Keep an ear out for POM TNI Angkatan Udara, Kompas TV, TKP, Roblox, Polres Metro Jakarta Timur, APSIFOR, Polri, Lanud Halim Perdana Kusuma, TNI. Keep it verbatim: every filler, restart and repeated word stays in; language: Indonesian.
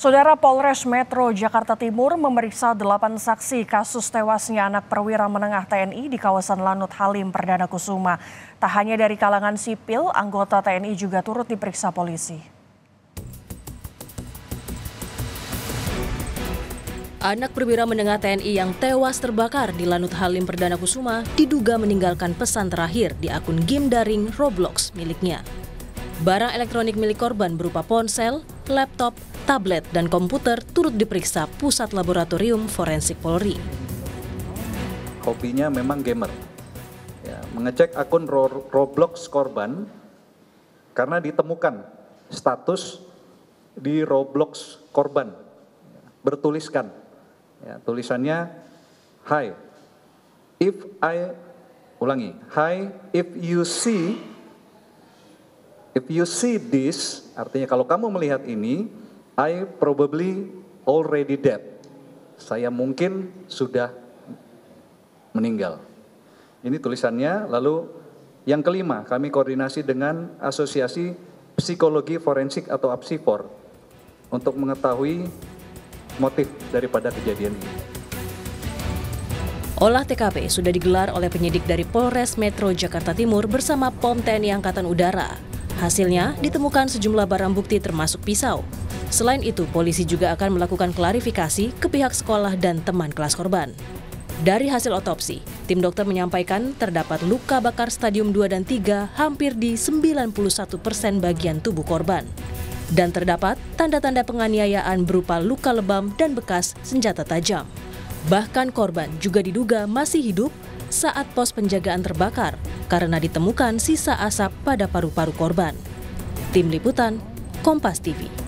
Saudara, Polres Metro Jakarta Timur memeriksa delapan saksi kasus tewasnya anak perwira menengah T N I di kawasan Lanud Halim Perdana Kusuma. Tak hanya dari kalangan sipil, anggota T N I juga turut diperiksa polisi. Anak perwira menengah T N I yang tewas terbakar di Lanud Halim Perdana Kusuma diduga meninggalkan pesan terakhir di akun game daring Roblox miliknya. Barang elektronik milik korban berupa ponsel, laptop, tablet dan komputer turut diperiksa Pusat Laboratorium Forensik Polri. Hobinya memang gamer. Ya, mengecek akun Roblox korban karena ditemukan status di Roblox korban bertuliskan, ya, tulisannya "Hi, if I ulangi, Hi, if you see, if you see this", artinya kalau kamu melihat ini, "I probably already dead", saya mungkin sudah meninggal. Ini tulisannya. Lalu yang kelima, kami koordinasi dengan Asosiasi Psikologi Forensik atau APSIFOR untuk mengetahui motif daripada kejadian ini. Olah T K P sudah digelar oleh penyidik dari Polres Metro Jakarta Timur bersama P O M T N I Angkatan Udara. Hasilnya ditemukan sejumlah barang bukti termasuk pisau. Selain itu, polisi juga akan melakukan klarifikasi ke pihak sekolah dan teman kelas korban. Dari hasil otopsi, tim dokter menyampaikan terdapat luka bakar stadium dua dan tiga hampir di sembilan puluh satu persen bagian tubuh korban. Dan terdapat tanda-tanda penganiayaan berupa luka lebam dan bekas senjata tajam. Bahkan korban juga diduga masih hidup saat pos penjagaan terbakar karena ditemukan sisa asap pada paru-paru korban. Tim Liputan, Kompas T V.